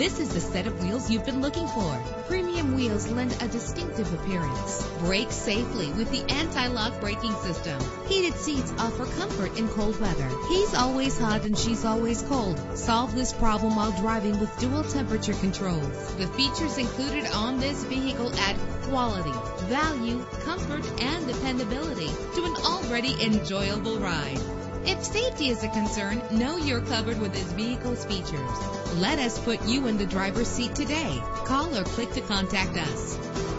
This is the set of wheels you've been looking for. Premium wheels lend a distinctive appearance. Brake safely with the anti-lock braking system. Heated seats offer comfort in cold weather. He's always hot and she's always cold. Solve this problem while driving with dual temperature controls. The features included on this vehicle add quality, value, comfort, and dependability to an already enjoyable ride. If safety is a concern, know you're covered with this vehicle's features. Let us put you in the driver's seat today. Call or click to contact us.